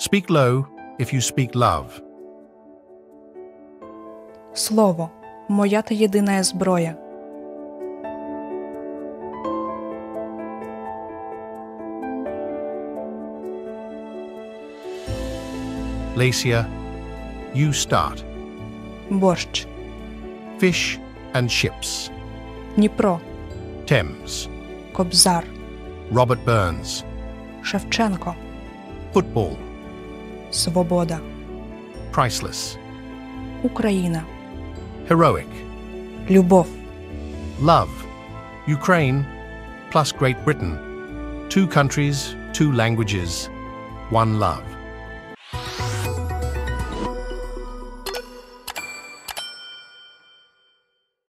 Speak low if you speak love. Слово – моя та єдина зброя. Lesia, you start. Борщ. Fish and ships. Дніпро. Thames. Кобзар. Robert Burns. Шевченко. Football. Svoboda. Priceless. Ukraina. Heroic. Lyubov. Love. Ukraine plus Great Britain. Two countries, two languages, one love.